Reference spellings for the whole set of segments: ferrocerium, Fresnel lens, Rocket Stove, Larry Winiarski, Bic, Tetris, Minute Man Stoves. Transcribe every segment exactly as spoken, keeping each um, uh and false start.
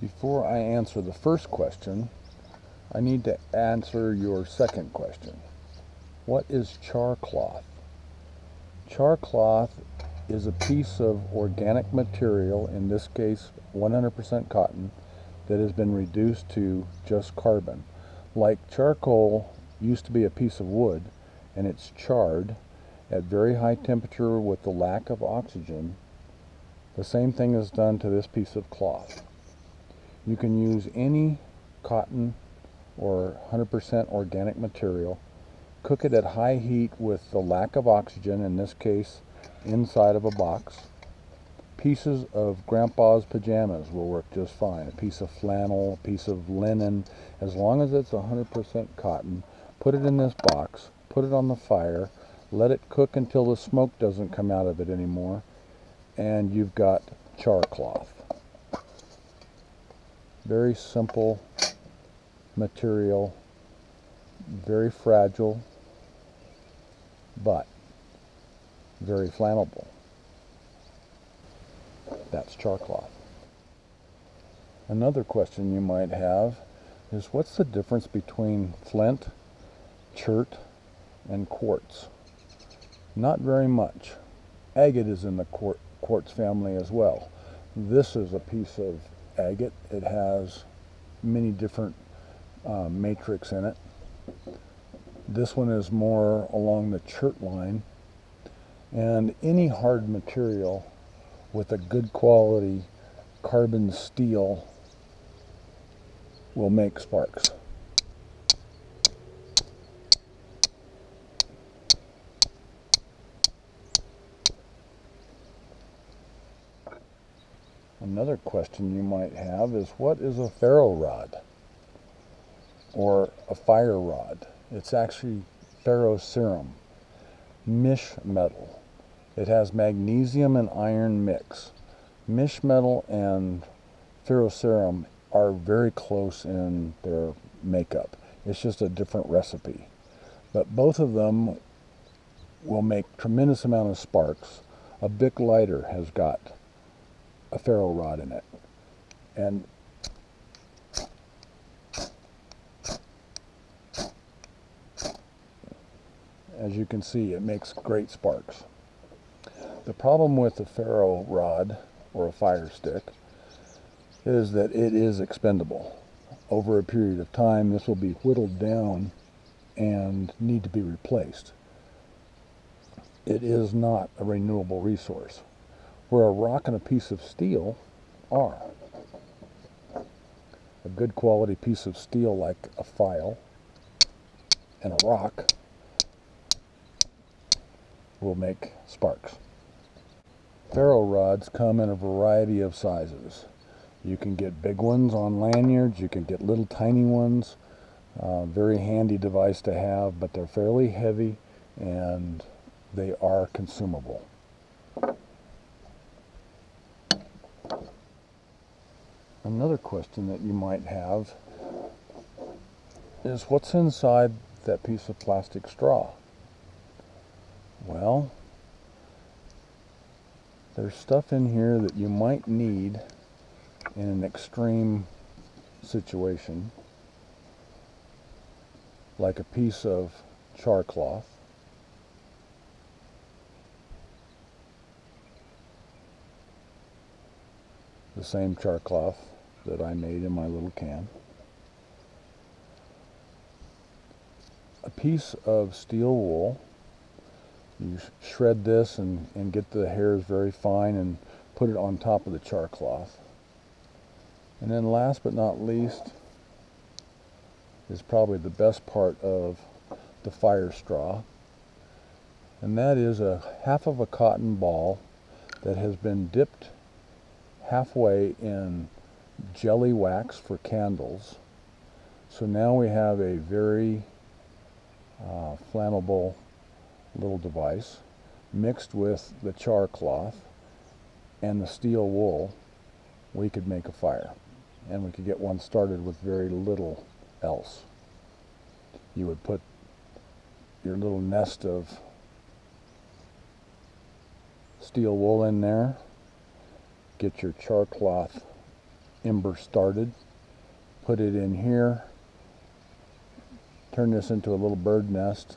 Before I answer the first question, I need to answer your second question. What is char cloth? Char cloth is a piece of organic material, in this case one hundred percent cotton, that has been reduced to just carbon. Like charcoal used to be a piece of wood, and it's charred at very high temperature with the lack of oxygen. The same thing is done to this piece of cloth. You can use any cotton or one hundred percent organic material, cook it at high heat with the lack of oxygen, in this case inside of a box. Pieces of grandpa's pajamas will work just fine. A piece of flannel, a piece of linen, as long as it's one hundred percent cotton. Put it in this box, put it on the fire, let it cook until the smoke doesn't come out of it anymore, and you've got char cloth. Very simple material, very fragile, but very flammable. That's char cloth. Another question you might have is, what's the difference between flint, chert, and quartz? Not very much. Agate is in the quartz family as well. This is a piece of agate. It has many different uh, matrix in it. This one is more along the chert line. And any hard material with a good quality carbon steel will make sparks. Another question you might have is, what is a ferro rod or a fire rod? It's actually ferrocerum, mish metal. It has magnesium and iron mix. Mish metal and ferrocerum are very close in their makeup. It's just a different recipe. But both of them will make tremendous amount of sparks. A Bic lighter has got a ferro rod in it. And as you can see, it makes great sparks. The problem with a ferro rod or a fire stick is that it is expendable. Over a period of time, this will be whittled down and need to be replaced. It is not a renewable resource, where a rock and a piece of steel are. A good quality piece of steel like a file and a rock will make sparks. Ferro rods come in a variety of sizes. You can get big ones on lanyards, you can get little tiny ones. Uh, very handy device to have, but they're fairly heavy and they are consumable. Another question that you might have is, what's inside that piece of plastic straw? Well, there's stuff in here that you might need in an extreme situation, like a piece of char cloth, the same char cloth that I made in my little can, a piece of steel wool. You shred this and, and get the hairs very fine and put it on top of the char cloth. And then last but not least is probably the best part of the fire straw. And that is a half of a cotton ball that has been dipped halfway in jelly wax for candles. So now we have a very uh, flammable little device mixed with the char cloth and the steel wool. We could make a fire, and we could get one started with very little else. You would put your little nest of steel wool in there, get your char cloth ember started, put it in here, turn this into a little bird nest,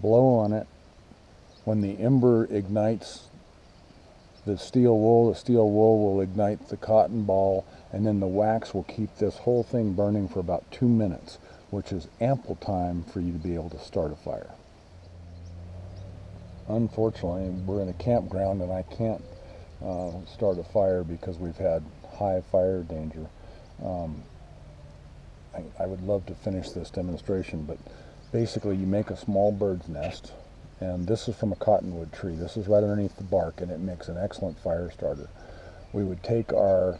blow on it. When the ember ignites the steel wool, the steel wool will ignite the cotton ball, and then the wax will keep this whole thing burning for about two minutes, which is ample time for you to be able to start a fire. Unfortunately, we're in a campground and I can't uh, start a fire because we've had high fire danger. Um, I, I would love to finish this demonstration, but basically you make a small bird's nest, and this is from a cottonwood tree. This is right underneath the bark, and it makes an excellent fire starter. We would take our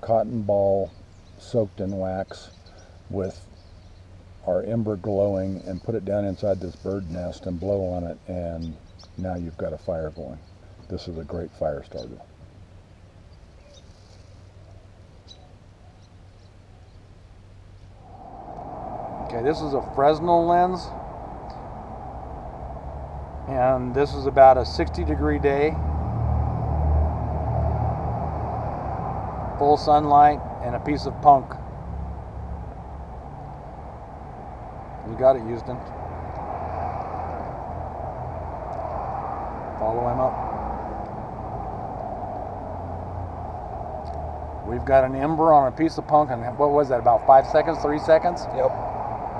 cotton ball soaked in wax with our ember glowing and put it down inside this bird nest and blow on it, and now you've got a fire going. This is a great fire starter. Okay, this is a Fresnel lens, and this is about a sixty degree day. Full sunlight and a piece of punk. You got it, Houston. Follow him up. We've got an ember on a piece of punk, and what was that, about five seconds, three seconds? Yep.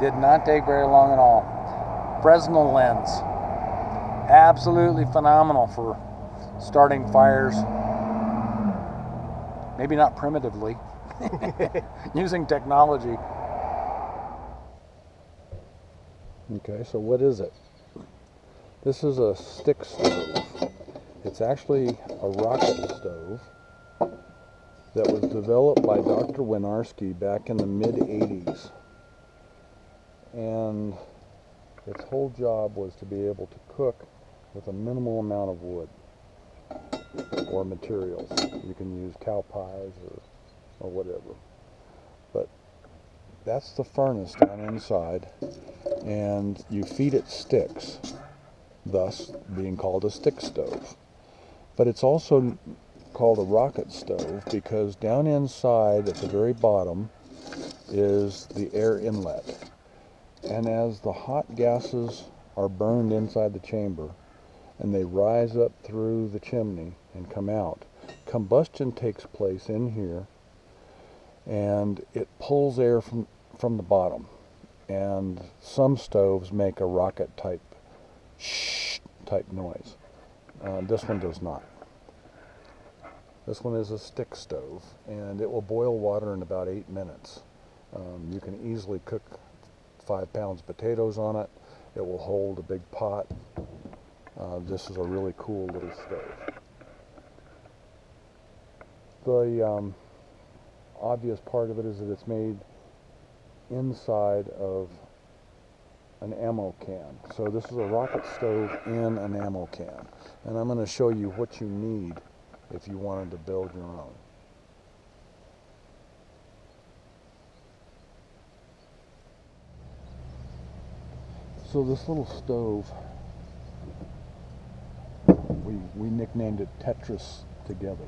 Did not take very long at all. Fresnel lens. Absolutely phenomenal for starting fires. Maybe not primitively. Using technology. Okay, so what is it? This is a stick stove. It's actually a rocket stove that was developed by Doctor Winiarski back in the mid eighties. And its whole job was to be able to cook with a minimal amount of wood or materials. You can use cow pies or, or whatever. But that's the furnace down inside, and you feed it sticks, thus being called a stick stove. But it's also called a rocket stove because down inside at the very bottom is the air inlet. And as the hot gases are burned inside the chamber and they rise up through the chimney and come out, combustion takes place in here, and it pulls air from, from the bottom. And some stoves make a rocket type shh type noise. Uh, this one does not. This one is a stick stove, and it will boil water in about eight minutes. Um, you can easily cook five pounds of potatoes on it. It will hold a big pot. Uh, this is a really cool little stove. The um, obvious part of it is that it's made inside of an ammo can. So this is a rocket stove in an ammo can. And I'm going to show you what you need if you wanted to build your own. So this little stove, we, we nicknamed it Tetris together.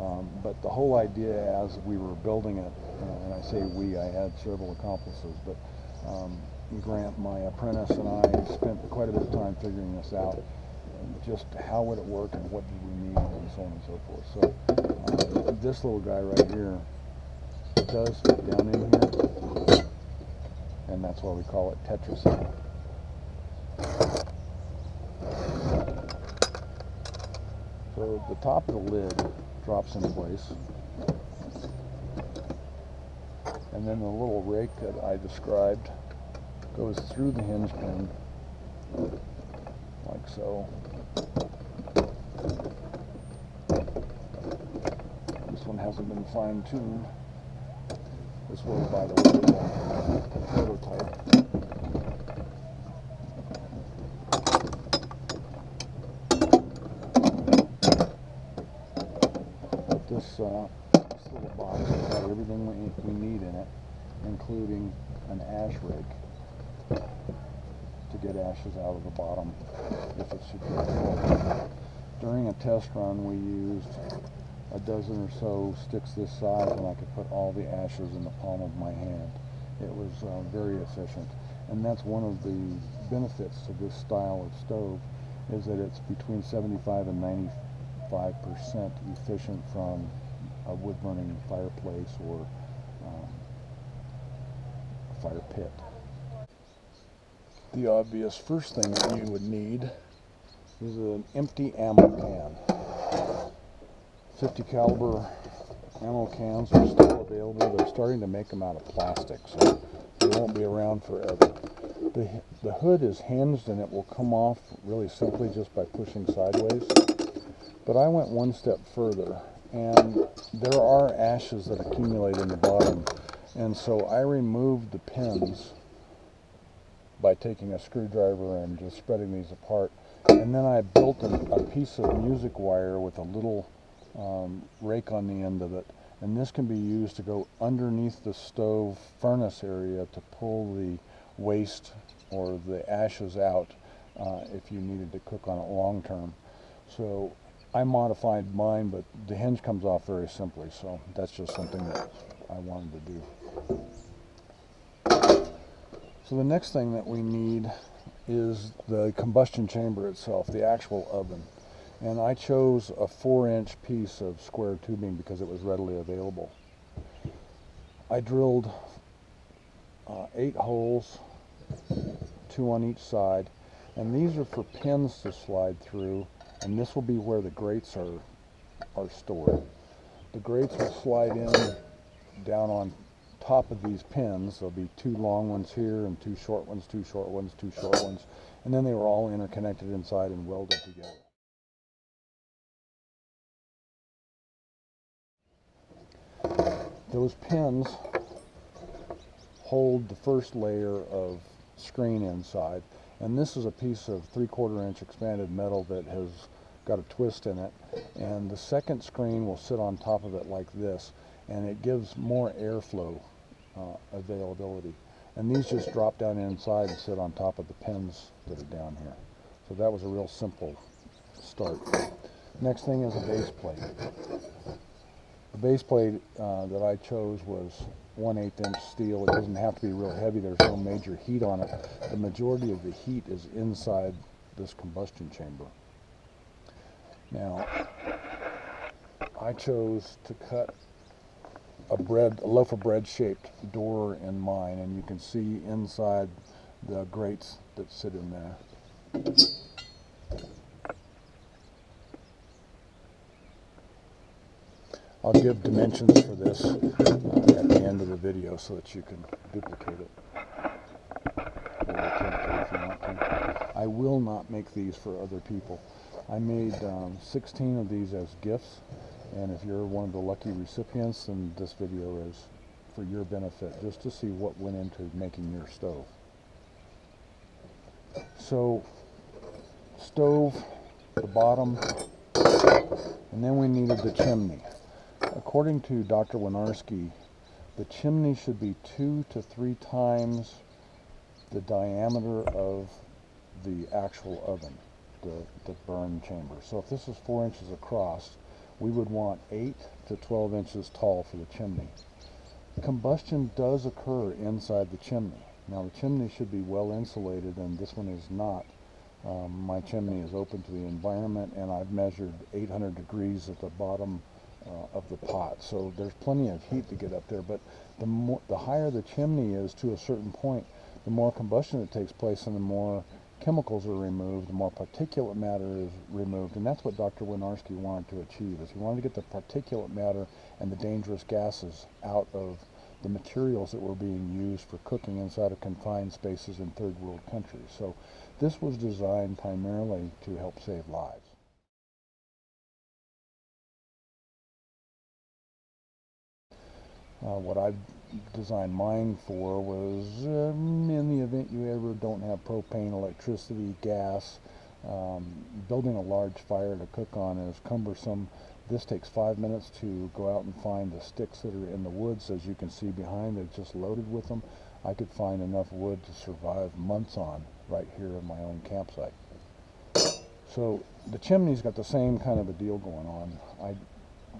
Um, but the whole idea as we were building it, uh, and I say we, I had several accomplices, but um, Grant, my apprentice, and I spent quite a bit of time figuring this out, just how would it work and what did we need and so on and so forth. So uh, this little guy right here does fit down in here, and that's why we call it Tetris. So the top of the lid drops in place, and then the little rake that I described goes through the hinge pin, like so. This one hasn't been fine-tuned. This was, by the way, the prototype. This, uh, this little box has got everything we need in it, including an ash rake to get ashes out of the bottom if it should be full. During a test run, we used a dozen or so sticks this size, and I could put all the ashes in the palm of my hand. It was uh, very efficient, and that's one of the benefits to this style of stove, is that it's between seventy-five and ninety-five percent efficient from a wood burning fireplace or um, a fire pit. The obvious first thing that you would need is an empty ammo can. fifty caliber ammo cans are still available. They're starting to make them out of plastic, so they won't be around forever. The, the hood is hinged, and it will come off really simply just by pushing sideways. But I went one step further, and there are ashes that accumulate in the bottom, and so I removed the pins by taking a screwdriver and just spreading these apart. And then I built a, a piece of music wire with a little um, rake on the end of it. And this can be used to go underneath the stove furnace area to pull the waste or the ashes out uh, if you needed to cook on it long term. So I modified mine, but the hinge comes off very simply. So that's just something that I wanted to do. So the next thing that we need is the combustion chamber itself, the actual oven. And I chose a four inch piece of square tubing because it was readily available. I drilled uh, eight holes, two on each side, and these are for pins to slide through, and this will be where the grates are, are stored. The grates will slide in down on top of these pins. There'll be two long ones here and two short ones, two short ones, two short ones, and then they were all interconnected inside and welded together. Those pins hold the first layer of screen inside, and this is a piece of three-quarter inch expanded metal that has got a twist in it, and the second screen will sit on top of it like this, and it gives more airflow uh, availability. And these just drop down inside and sit on top of the pins that are down here. So that was a real simple start. Next thing is a base plate. The base plate uh, that I chose was one eighth inch steel. It doesn't have to be real heavy. There's no major heat on it. The majority of the heat is inside this combustion chamber. Now, I chose to cut a bread, a loaf of bread shaped door in mine, and you can see inside the grates that sit in there. I'll give dimensions for this uh, at the end of the video so that you can duplicate it, or attempt to if you want to. I will not make these for other people. I made um, sixteen of these as gifts. And if you're one of the lucky recipients, then this video is for your benefit, just to see what went into making your stove. So, stove, the bottom, and then we needed the chimney. According to Doctor Winiarski, the chimney should be two to three times the diameter of the actual oven, the, the burn chamber. So if this is four inches across, we would want eight to twelve inches tall for the chimney. Combustion does occur inside the chimney. Now the chimney should be well insulated, and this one is not. Um, my chimney is open to the environment, and I've measured eight hundred degrees at the bottom uh, of the pot. So there's plenty of heat to get up there, but the, more, the higher the chimney is to a certain point, the more combustion that takes place and the more chemicals are removed, the more particulate matter is removed, and that's what Doctor Winiarski wanted to achieve, is he wanted to get the particulate matter and the dangerous gases out of the materials that were being used for cooking inside of confined spaces in third world countries. So this was designed primarily to help save lives. Uh, what I've designed mine for was um, in the event you ever don't have propane, electricity, gas, um, building a large fire to cook on is cumbersome. This takes five minutes to go out and find the sticks that are in the woods. As you can see behind, they're just loaded with them. I could find enough wood to survive months on right here in my own campsite. So the chimney's got the same kind of a deal going on. I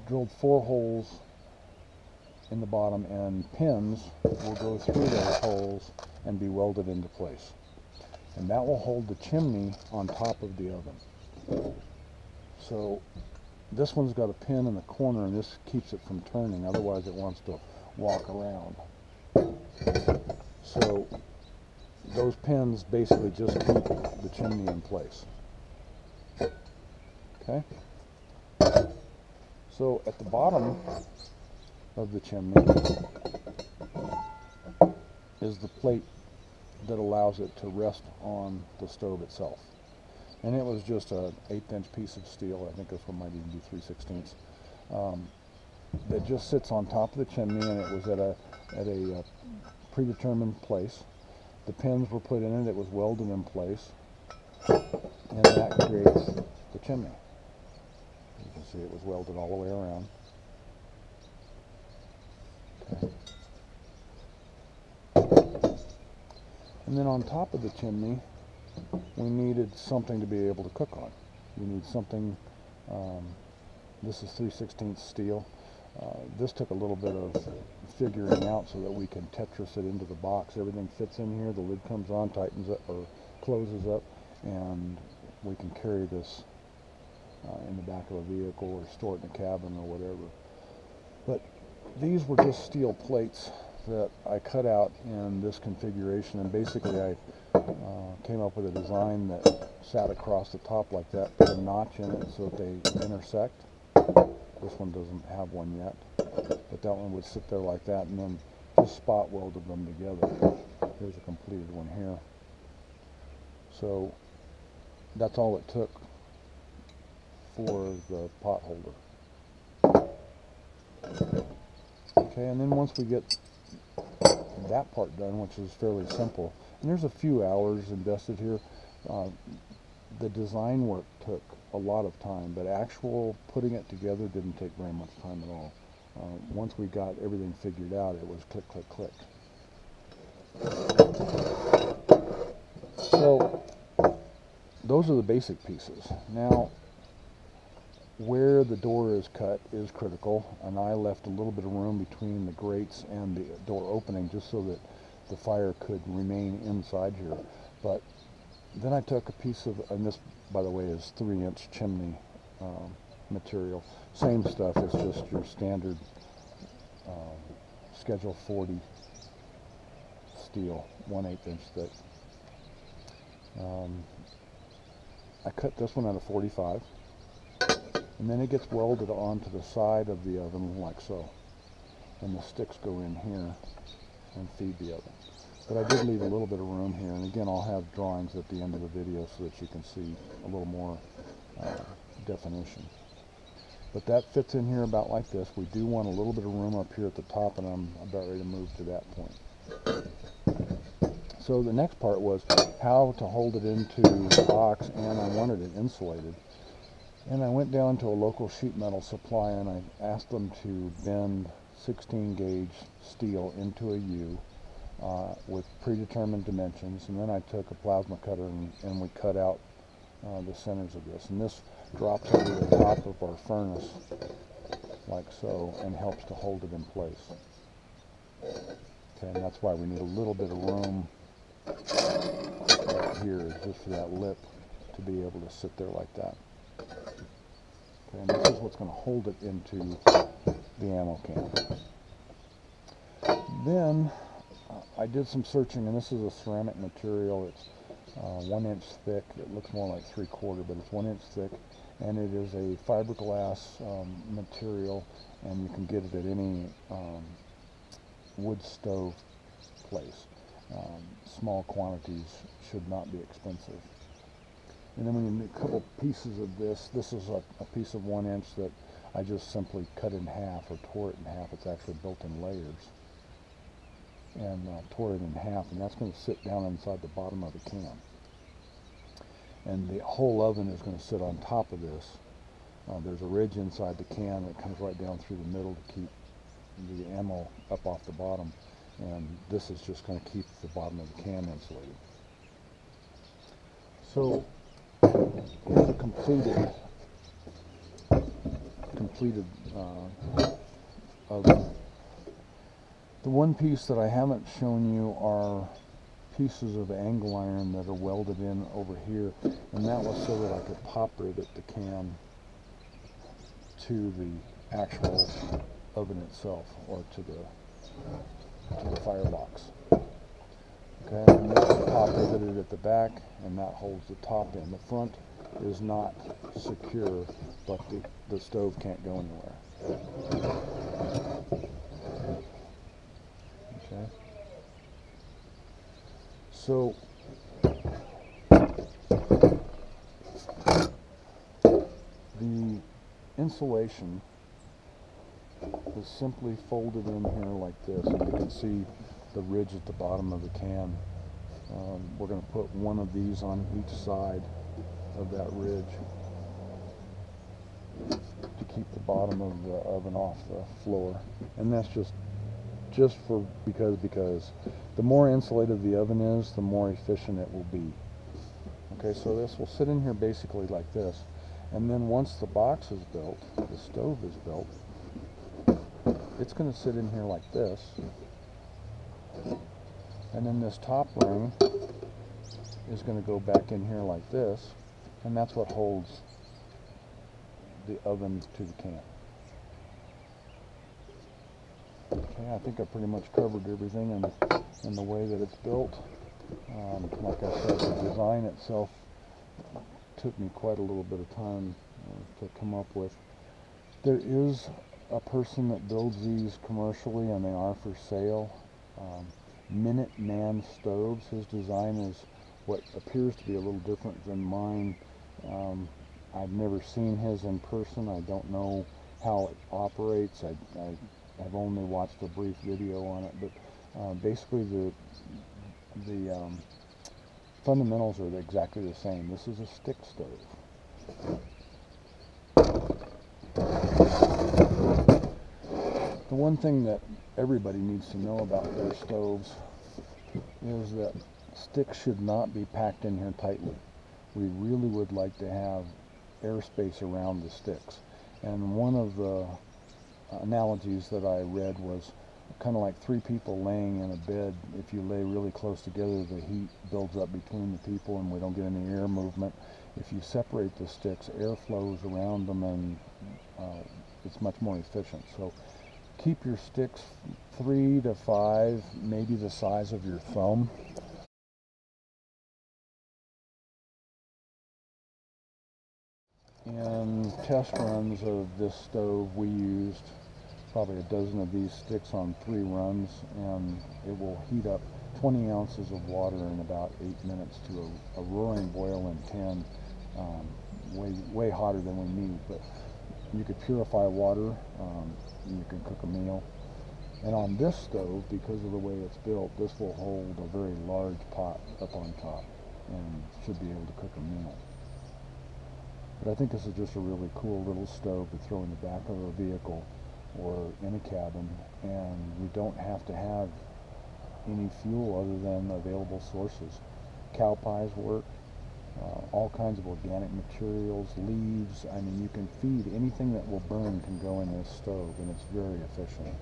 drilled four holes in the bottom, and pins will go through those holes and be welded into place. And that will hold the chimney on top of the oven. So this one's got a pin in the corner, and this keeps it from turning, otherwise it wants to walk around. So those pins basically just keep the chimney in place. Okay? So at the bottom of the chimney is the plate that allows it to rest on the stove itself. And it was just an eighth inch piece of steel, I think this one might even be three sixteenths, um, that just sits on top of the chimney, and it was at a, at a uh, predetermined place. The pins were put in it, it was welded in place, and that creates the chimney. You can see it was welded all the way around. Okay. And then on top of the chimney, we needed something to be able to cook on. You need something, um, this is three sixteenths steel. Uh, this took a little bit of figuring out so that we can Tetris it into the box. Everything fits in here, the lid comes on, tightens up, or closes up, and we can carry this uh, in the back of a vehicle or store it in a cabin or whatever. But these were just steel plates that I cut out in this configuration, and basically I uh, came up with a design that sat across the top like that, put a notch in it so that they intersect. This one doesn't have one yet, but that one would sit there like that, and then just spot welded them together. Here's a completed one here. So that's all it took for the pot holder. Okay, and then once we get that part done, which is fairly simple, and there's a few hours invested here. Uh, the design work took a lot of time, but actual putting it together didn't take very much time at all. Uh, once we got everything figured out, it was click, click, click. So those are the basic pieces. Now, where the door is cut is critical, and I left a little bit of room between the grates and the door opening just so that the fire could remain inside here. But then I took a piece of, and this, by the way, is three inch chimney um, material. Same stuff, it's just your standard um, Schedule forty steel, one eighth inch thick. Um, I cut this one out of forty-five, and then it gets welded onto the side of the oven like so. And the sticks go in here and feed the oven. But I did leave a little bit of room here, and again, I'll have drawings at the end of the video so that you can see a little more uh, definition. But that fits in here about like this. We do want a little bit of room up here at the top, and I'm about ready to move to that point. So the next part was how to hold it into the box, and I wanted it insulated. And I went down to a local sheet metal supply, and I asked them to bend sixteen gauge steel into a U. Uh, with predetermined dimensions, and then I took a plasma cutter and, and we cut out uh, the centers of this, and this drops over the top of our furnace like so and helps to hold it in place. Okay, and that's why we need a little bit of room right here, just for that lip to be able to sit there like that. Okay, and this is what's going to hold it into the ammo can. Then I did some searching, and this is a ceramic material. It's uh, one inch thick. It looks more like three quarter, but it's one inch thick, and it is a fiberglass um, material, and you can get it at any um, wood stove place. Um, small quantities should not be expensive. And then we need a couple pieces of this. This is a, a piece of one inch that I just simply cut in half or tore it in half. It's actually built in layers. And uh, tore it in half, and that's going to sit down inside the bottom of the can. And the whole oven is going to sit on top of this. Uh, there's a ridge inside the can that comes right down through the middle to keep the ammo up off the bottom, and this is just going to keep the bottom of the can insulated. So here's a completed completed uh, of them. The one piece that I haven't shown you are pieces of angle iron that are welded in over here, and that was so that I could pop rivet the can to the actual oven itself, or to the to the firebox. Okay, and this is pop riveted at the back, and that holds the top in. The front is not secure, but the, the stove can't go anywhere. Okay. So the insulation is simply folded in here like this, and you can see the ridge at the bottom of the can. Um, we're going to put one of these on each side of that ridge to keep the bottom of the oven off the floor, and that's just just for because because the more insulated the oven is, the more efficient it will be. Okay, so this will sit in here basically like this, and then once the box is built, the stove is built, it's going to sit in here like this, and then this top ring is going to go back in here like this, and that's what holds the oven to the can. Okay, I think I pretty much covered everything in, in the way that it's built. Um, like I said, the design itself took me quite a little bit of time uh, to come up with. There is a person that builds these commercially, and they are for sale. Um, Minute Man Stoves, his design is what appears to be a little different than mine. Um, I've never seen his in person. I don't know how it operates. I, I I've only watched a brief video on it, but uh, basically the the um, fundamentals are exactly the same. This is a stick stove. The one thing that everybody needs to know about their stoves is that sticks should not be packed in here tightly. We really would like to have airspace around the sticks, and one of the analogies that I read was kind of like three people laying in a bed. If you lay really close together, the heat builds up between the people and we don't get any air movement. If you separate the sticks, air flows around them, and uh, it's much more efficient. So keep your sticks three to five, maybe the size of your thumb. In test runs of this stove, we used probably a dozen of these sticks on three runs, and it will heat up twenty ounces of water in about eight minutes to a, a roaring boil in ten, um, way, way hotter than we need. But you could purify water, um, and you can cook a meal. And on this stove, because of the way it's built, this will hold a very large pot up on top and should be able to cook a meal. But I think this is just a really cool little stove to throw in the back of a vehicle or in a cabin, and we don't have to have any fuel other than available sources. Cow pies work, uh, all kinds of organic materials, leaves. I mean, you can feed anything that will burn can go in this stove, and it's very efficient.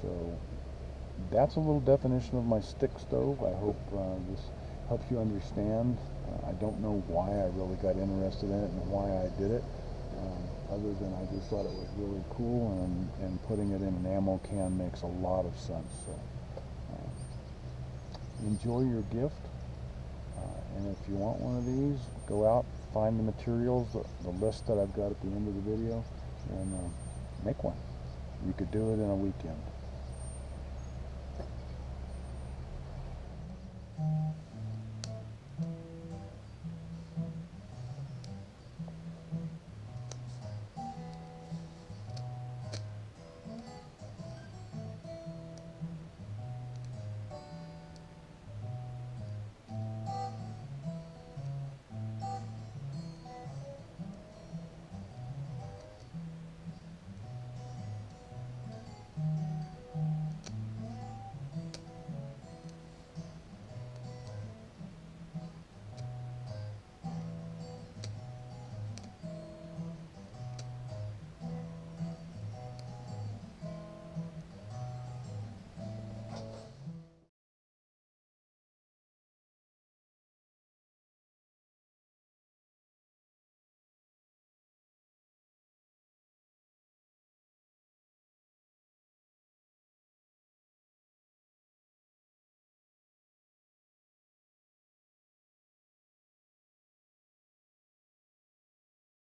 So that's a little definition of my stick stove. I hope uh, this helps you understand. Uh, I don't know why I really got interested in it and why I did it, um, other than I just thought it was really cool, and, and putting it in an ammo can makes a lot of sense. So, uh, enjoy your gift, uh, and if you want one of these, go out, find the materials, the, the list that I've got at the end of the video, and uh, make one. You could do it in a weekend.